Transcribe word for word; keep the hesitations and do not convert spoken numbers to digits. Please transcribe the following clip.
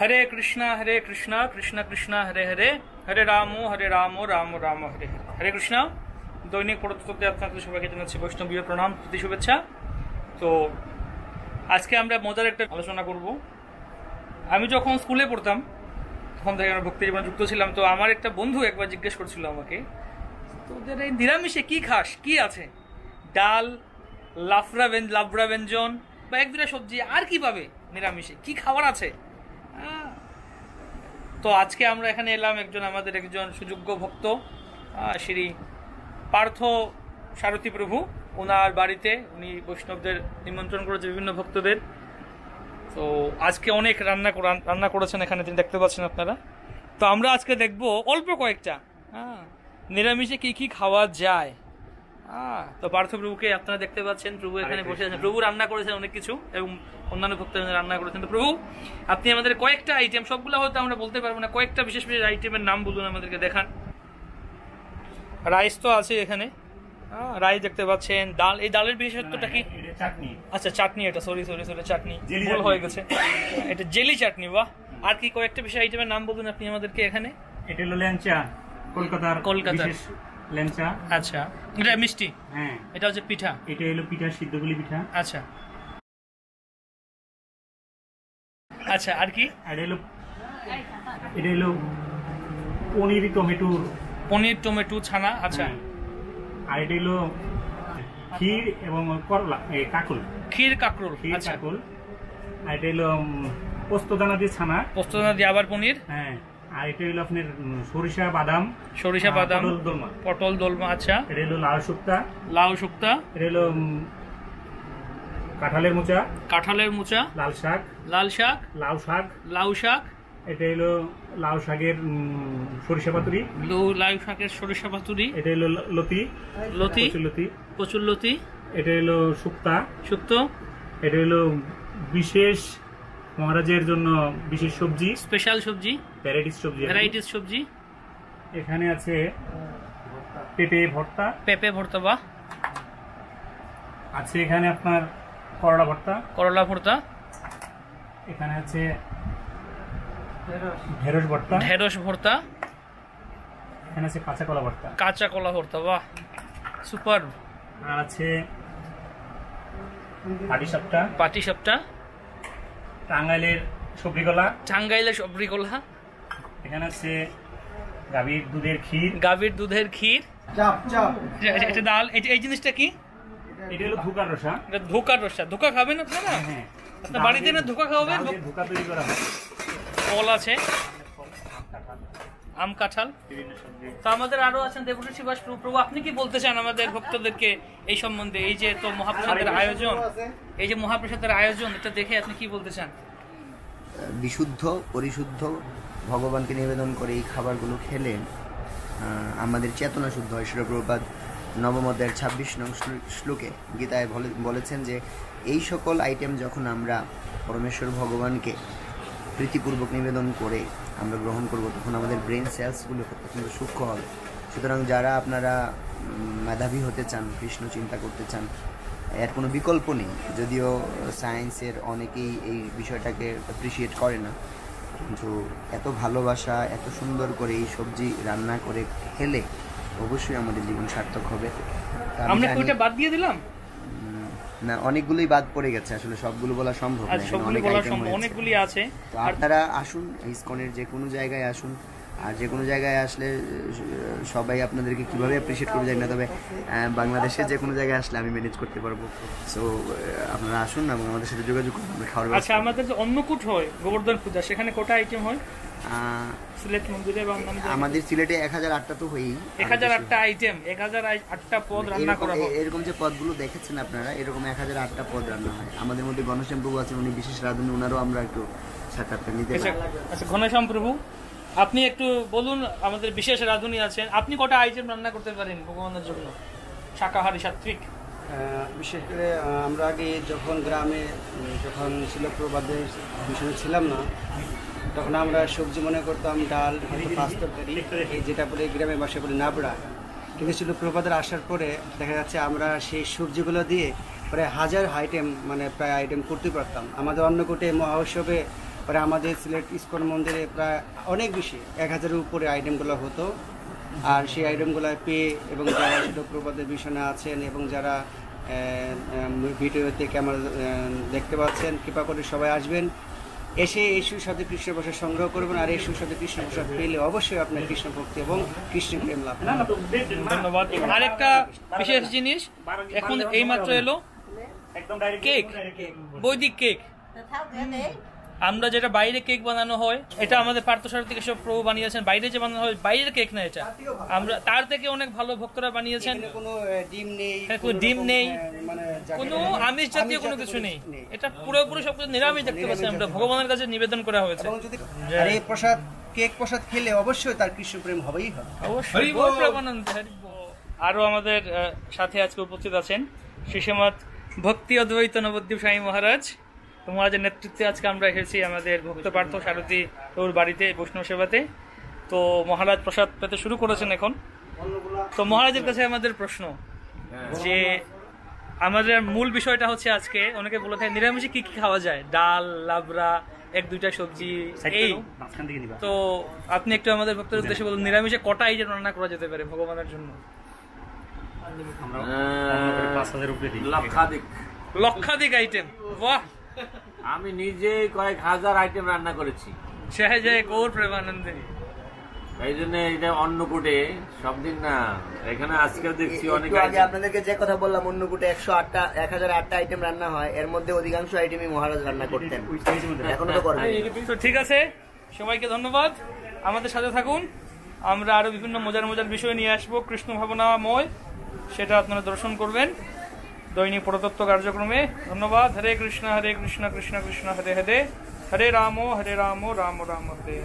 हरे कृष्णा हरे कृष्णा कृष्णा कृष्णा हरे हरे हरे रामो हरे रामो रामो रामो हरे हरे। हरे कृष्णा। दैनिक प्रतत्वे আপনাদের সবাইকে জানাচ্ছি বৈষ্ণব বিয়ে প্রণাম প্রীতি শুভেচ্ছা। তো আজকে আমরা মজার একটা আলোচনা করব। আমি যখন স্কুলে পড়তাম তখন থেকে আমরা ভক্তি জীবনে যুক্ত ছিলাম। তো আমার একটা বন্ধু একবার জিজ্ঞেস করছিল আমাকে, তোদের এই নিরামিষে কি খাস, কি আছে? ডাল, লাফরা লাবড়া ব্যঞ্জন বা এক দুটা সবজি, আর কি পাবে নিরামিষে, কি খাবার আছে? তো আজকে আমরা এখানে এলাম একজন আমাদের একজন সুযোগ্য ভক্ত শ্রী পার্থ সারথী প্রভু, ওনার বাড়িতে উনি বৈষ্ণবদের নিমন্ত্রণ করেছে বিভিন্ন ভক্তদের। তো আজকে অনেক রান্না রান্না করেছেন এখানে, তিনি দেখতে পাচ্ছেন আপনারা। তো আমরা আজকে দেখব অল্প কয়েকটা হ্যাঁ নিরামিষে কী কী খাওয়া যায়। হ্যাঁ, তো পার্থ প্রভুকে আপনারা দেখতে পাচ্ছেন, প্রভু এখানে বসে আছেন। প্রভু রান্না করেছেন অনেক কিছু এবং অন্যান্য ভক্তরা রান্না করেছেন। তো প্রভু আপনি আমাদের কয়েকটা আইটেম, সবগুলো হয়তো আমরা বলতে পারবো না, কয়েকটা বিশেষ বিশেষ আইটেমের নাম বলুন, আমাদেরকে দেখান। রাইস তো আছে এখানে, রাইস দেখতে পাচ্ছেন, ডাল, এই ডালের বিশেষত্বটা কি? চাটনি। আচ্ছা চাটনি, এটা সরি সরি সরি চাটনি ভুল হয়ে গেছে, এটা জেলি চাটনি। বাহ, আর কি কয়েকটা বিশেষ আইটেমের নাম বলুন আপনি আমাদেরকে এখানে। এটা হলো ল্যাংচা, কলকাতার কলকাতার ল্যাংচা। আচ্ছা, এটা মিষ্টি। হ্যাঁ, এটা হচ্ছে পিঠা, এটা হলো পিঠা, সিদ্ধগুলি পিঠা। আচ্ছা আচ্ছা, আর কি? এটা হলো এটা হলো পনির টমেটো, পনির টমেটো ছানা। আচ্ছা, আর এটা হলো ক্ষীর এবং করলা, কাকল, ক্ষীর কাকরোল। আচ্ছা কাকল, আর এটা হলো পোস্ত দানা দিয়ে ছানা, পোস্ত দানা দিয়ে আবার পনির। হ্যাঁ, আর এটা হলো আপনার সরিষা বাদাম, সরিষা বাদাম, পটল দোলমা, পটল দোলমা। আচ্ছা, এটা হলো লাউ শুক্তা, লাউ শুক্তা। এটা হলো কাঁঠালের মোচা, কাঁঠালের মোচা, লাল শাক, লাল শাক, লাউ শাক, লাউ শাক। এটা হলো লাউ শাকের সরিষা পাতুরি, লাউ শাকের সরিষা পাতুরি। এটা হলো লতি, লতি, লতি, কচুর লতি। এটা হলো শুক্তা, শুক্তো। এটা হলো বিশেষ মহারাজের জন্য বিশেষ সবজি, স্পেশাল সবজি, ভ্যারাইটিস সবজি, ভ্যারাইটিস সবজি। এখানে আছে পেঁপে ভর্তা, পেঁপে ভর্তা। বা আছে এখানে আপনার করলা ভর্তা, করলা ভর্তা। এখানে আছে ঢেঁড়স ভর্তা, ঢেঁড়স ভর্তা। এখানে আছে কাঁচা কলা ভর্তা, কাঁচা কলা ভর্তা। বাহ সুপার। আর আছে পাটিসাপটা, পাটিসাপটা, টাঙ্গাইলের সবজি কলা, টাঙ্গাইলের সবজি কলা। এখানে আছে গাভীর দুধের ক্ষীর, গাভীর দুধের ক্ষীর। চাপ চাপ, এটা ডাল। এই জিনিসটা কি? এটা হলো ধোকার রসা, এটা ধোকার রসা। ধোকা খাবেন আপনারা? হ্যাঁ, আপনার বাড়িতে না ধোকা খাওয়াবেন, ধোকা তৈরি করা হয়। ফল আছে আম, কাঁঠাল। তো আমাদের আরো আছেন দেবশ্রী শিবাস প্রভু, আপনি কি বলতে চান আমাদের ভক্তদেরকে এই সম্বন্ধে? এই যে তো মহাপ্রসাদের আয়োজন, এই যে মহাপ্রসাদের আয়োজন, এটা দেখে আপনি কি বলতে চান? বিশুদ্ধ পরিশুদ্ধ ভগবানকে নিবেদন করে এই খাবারগুলো খেলে আমাদের চেতনা শুদ্ধ হয়। শ্রীল প্রভুপাদ নবম অধ্যায়ের ছাব্বিশ নং শ্লোকে গীতায় বলেছেন যে এই সকল আইটেম যখন আমরা পরমেশ্বর ভগবানকে প্রীতিপূর্বক নিবেদন করে আমরা গ্রহণ করব, তখন আমাদের ব্রেন সেলসগুলো অত্যন্ত সূক্ষ্ম হবে। সুতরাং যারা আপনারা মেধাবী হতে চান, কৃষ্ণ চিন্তা করতে চান, এর কোনো বিকল্প নেই। যদিও সায়েন্সের অনেকেই এই বিষয়টাকে অ্যাপ্রিসিয়েট করে না, কিন্তু এত ভালোবাসা, এত সুন্দর করে এই সবজি রান্না করে খেলে অবশ্যই আমাদের জীবন সার্থক হবে। আমরা কোটা বাদ দিয়ে দিলাম না, অনেকগুলোই বাদ পড়ে গেছে, আসলে সবগুলো বলা সম্ভব না, অনেকগুলি আছে। তো আপনারা আসুন ইসকনের যে কোনো জায়গায় আসুন, আর যে কোনো জায়গায় আসলে সবাই আপনাদেরকে কীভাবে অ্যাপ্রিসিয়েট করবে জানি না, তবে বাংলাদেশে যে কোনো জায়গায় আসলে আমি ম্যানেজ করতে পারবো। সো আপনারা আসুন এবং আমাদের সাথে যোগাযোগ করুন, আমরা খাওয়ার। আচ্ছা, আমাদের যে অন্নকূট হয় গোবর্ধন পূজা, সেখানে কটা আইটেম হয় সিলেট মন্দিরে? এবং আমাদের সিলেটে এক হাজার আটটা তো হয়েই, এক হাজার আটটা আইটেম, এক হাজার আটটা পদ রান্না করা হয়। এরকম যে পদগুলো দেখেছেন আপনারা, এরকম এক হাজার আটটা পদ রান্না হয়। আমাদের মধ্যে ঘনশ্যাম প্রভু আছেন, উনি বিশেষ রাঁধুনি, ওনারও আমরা একটু সাক্ষাৎকার নিতে। আচ্ছা ঘনশ্যাম প্রভু, আপনি একটু বলুন, আমাদের বিশেষ রাঁধুনি আছেন, আপনি কটা আইটেম রান্না করতে পারেন ভগবানের জন্য শাকাহারি সাত্ত্বিক? বিশেষ করে আমরা আগে যখন গ্রামে, যখন শ্রীল প্রভুপাদের মিশনে ছিলাম না, তখন আমরা সবজি মনে করতাম ডাল, মাছ তরকারি, যেটা বলে গ্রামে বাসা বলে নাবড়া। কিন্তু শ্রীল প্রভুপাদের আসার পরে দেখা যাচ্ছে আমরা সেই সবজিগুলো দিয়ে প্রায় হাজার আইটেম, মানে প্রায় আইটেম করতে পারতাম। আমাদের অন্নকূটে মহোৎসবে पर हमारे सिलेट इस्कन मंदिरे प्राय अनेक विषय एक हज़ार ऊपर आइटेम गुला होतो और शे आइटेम गुला पे एवं जरा श्रील प्रभुपाद मिशने आছেন एवं जरा ভিডিওতে ক্যামেরা দেখতে পাচ্ছেন কৃপা করে সবাই আসবেন এসে ইসুর সাথে কৃষ্ণ ভাষা সংগ্রহ করবেন আর ইসুর সাথে কৃষ্ণ ভাষা পেলে অবশ্যই আপনার কৃষ্ণ ভক্তি এবং কৃষ্ণ প্রেম লাভ হবে। ধন্যবাদ। আরেকটা বিশেষ জিনিস এখন এইমাত্র এলো একদম ডাইরেক্ট কেক, বৈদিক কেক। আমরা যেটা বাইরে কেক বানানো হয় এটা আমাদের পার্থসারথী সব প্রভু বানিয়েছেন, বাইরে যে বানানো হয় বাইরের কেক না এটা, আমরা তার থেকে অনেক ভালো ভক্তরা বানিয়েছেন। কোনো ডিম নেই, কোনো ডিম নেই, মানে কোনো আমিষ জাতীয় কোনো কিছু নেই, এটা পুরোপুরি সব নিরামিষ দেখতে পাচ্ছি আমরা, ভগবানের কাছে নিবেদন করা হয়েছে। আর এই প্রসাদ কেক প্রসাদ খেলে অবশ্যই তার কৃষ্ণ প্রেম হবেই হবে। হরি বল প্রমানন্দ হরি বল। আরো আমাদের সাথে আজকে উপস্থিত আছেন শ্রী শ্রীমৎ ভক্তি অদ্বৈত নবদ্বীপ স্বামী মহারাজ মহারাজের নেতৃত্বে আজকে আমরা এসেছি আমাদের ভক্ত পার্থ সারথী ওর বাড়িতে বৈষ্ণব সেবাতে। তো মহারাজ প্রসাদ পেতে শুরু করেছেন এখন। তো মহারাজের কাছে আমাদের প্রশ্ন যে আমাদের মূল বিষয়টা হচ্ছে আজকে অনেকে বলে থাকে নিরামিষে কি কি খাওয়া যায়, ডাল লাবড়া এক দুইটা সবজি এই, তো আপনি একটু আমাদের ভক্তের উদ্দেশ্যে বলুন নিরামিষে কটা আইটেম রান্না করা যেতে পারে ভগবানের জন্য? লক্ষাধিক লক্ষাধিক আইটেম। বাহ, আমি নিজেই কয়েক হাজার আইটেম রান্না করেছি। এই জন্য এটা অন্নকূটে সব দিন না, এখানে আজকে দেখছি অনেক। আপনাদেরকে যে কথা বললাম অন্নকূটে একশো আটটা এক হাজার আটটা আইটেম রান্না হয়, এর মধ্যে অধিকাংশ আইটেমই মহারাজ রান্না করতেন, এখনো তো করেন। তো ঠিক আছে, সবাইকে ধন্যবাদ, আমাদের সাথে থাকুন। আমরা আরো বিভিন্ন মজার মজার বিষয় নিয়ে আসবো, কৃষ্ণ ভাবনাময়, সেটা আপনারা দর্শন করবেন দৈনিক পরতত্ত্ব কার্যক্রমে। ধন্যবাদ। হরে কৃষ্ণ হরে কৃষ্ণ কৃষ্ণ কৃষ্ণ হরে হরে, হরে রাম হরে রাম রাম রাম হরে হরে।